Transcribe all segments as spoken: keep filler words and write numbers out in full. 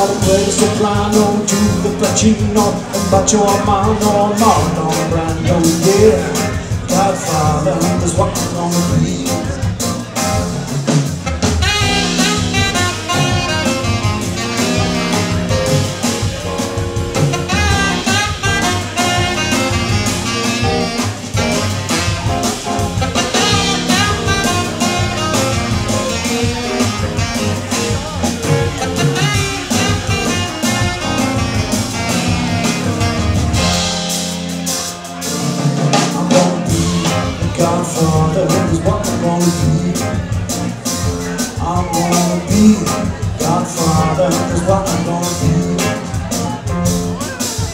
not a place to fly, no, to the Pacino, but you're mine, no, no, no, Brando, yeah. Godfather is what I'm gonna be. Godfather is what I'm gonna be. I'm gonna be Godfather is what I'm gonna be.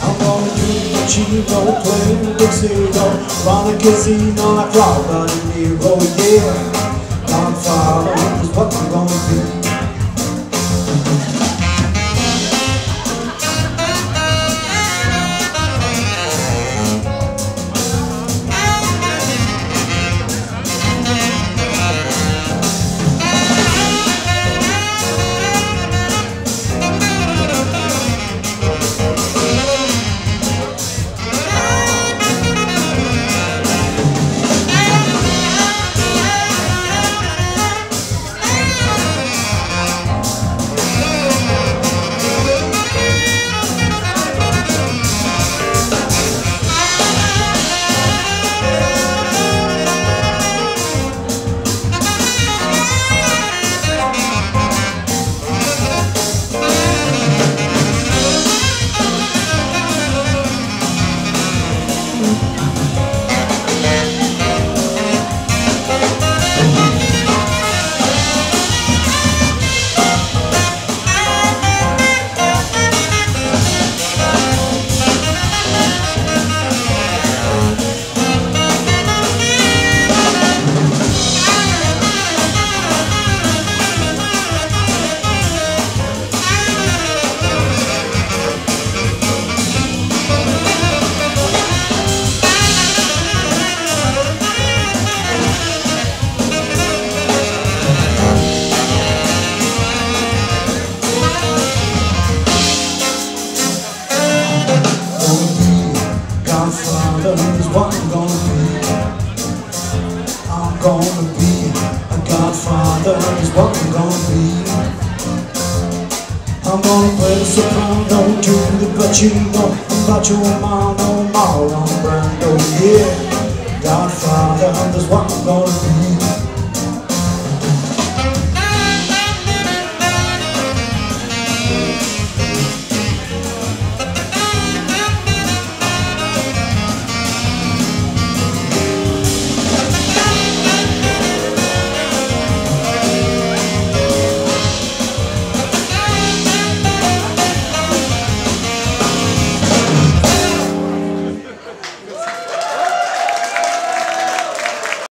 I'm gonna do the Chino, play the Dixino, run a casino like Robert De Niro, yeah. Godfather is what I'm gonna be. Gonna be a Godfather is what I'm gonna be. I'm gonna play the soprano to the Pacino, about your mano, Marlon Brando, yeah. Godfather is what I'm gonna be.